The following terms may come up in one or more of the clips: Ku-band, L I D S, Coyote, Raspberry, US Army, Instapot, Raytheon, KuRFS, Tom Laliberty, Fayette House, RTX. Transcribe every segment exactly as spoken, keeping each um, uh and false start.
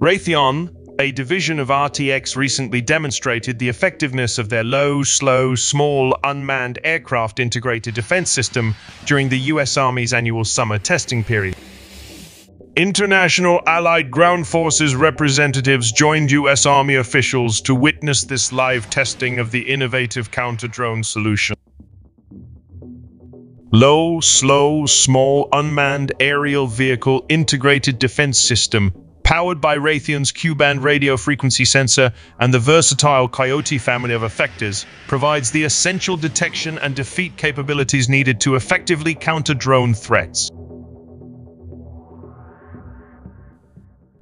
Raytheon, a division of R T X, recently demonstrated the effectiveness of their low, slow, small, unmanned aircraft integrated defense system during the U S Army's annual summer testing period. International Allied Ground Forces representatives joined U S Army officials to witness this live testing of the innovative counter-drone solution. Low, slow, small, unmanned aerial vehicle integrated defense system, powered by Raytheon's Ku-band radio frequency sensor and the versatile Coyote family of effectors, provides the essential detection and defeat capabilities needed to effectively counter drone threats.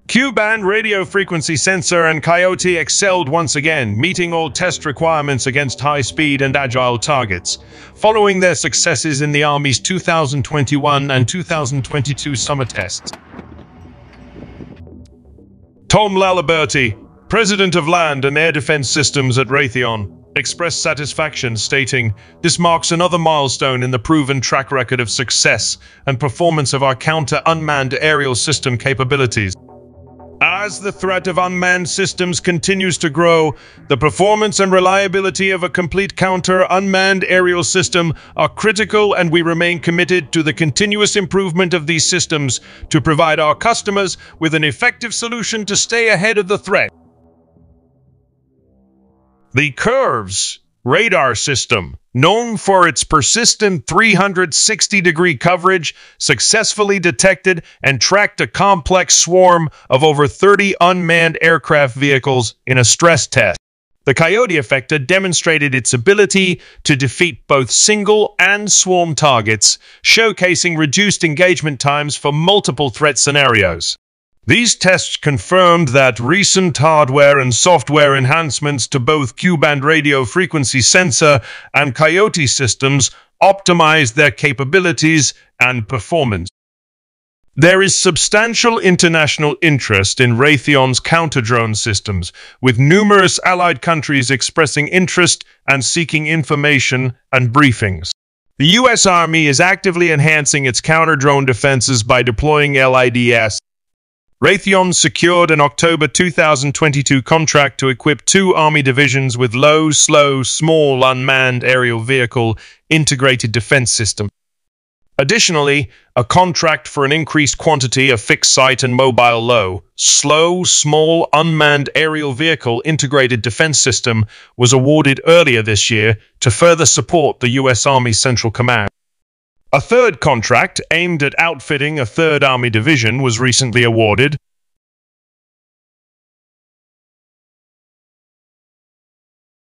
Ku-band radio frequency sensor and Coyote excelled once again, meeting all test requirements against high-speed and agile targets. Following their successes in the Army's two thousand twenty-one and two thousand twenty-two summer tests, Tom Laliberty, president of Land and Air Defense Systems at Raytheon, expressed satisfaction, stating, "This marks another milestone in the proven track record of success and performance of our counter-unmanned aerial system capabilities. As the threat of unmanned systems continues to grow, the performance and reliability of a complete counter-unmanned aerial system are critical, and we remain committed to the continuous improvement of these systems to provide our customers with an effective solution to stay ahead of the threat." The KuRFS radar system, known for its persistent three hundred sixty degree coverage, successfully detected and tracked a complex swarm of over thirty unmanned aircraft vehicles in a stress test. The Coyote effector demonstrated its ability to defeat both single and swarm targets, showcasing reduced engagement times for multiple threat scenarios. These tests confirmed that recent hardware and software enhancements to both Ku-band radio frequency sensor and Coyote systems optimized their capabilities and performance. There is substantial international interest in Raytheon's counter-drone systems, with numerous allied countries expressing interest and seeking information and briefings. The U S Army is actively enhancing its counter-drone defenses by deploying L I D S. Raytheon secured an October two thousand twenty-two contract to equip two Army divisions with low, slow, small, unmanned aerial vehicle integrated defense system. Additionally, a contract for an increased quantity of fixed-site and mobile low, slow, small, unmanned aerial vehicle integrated defense system was awarded earlier this year to further support the U S Army Central Command. A third contract, aimed at outfitting a third Army division, was recently awarded.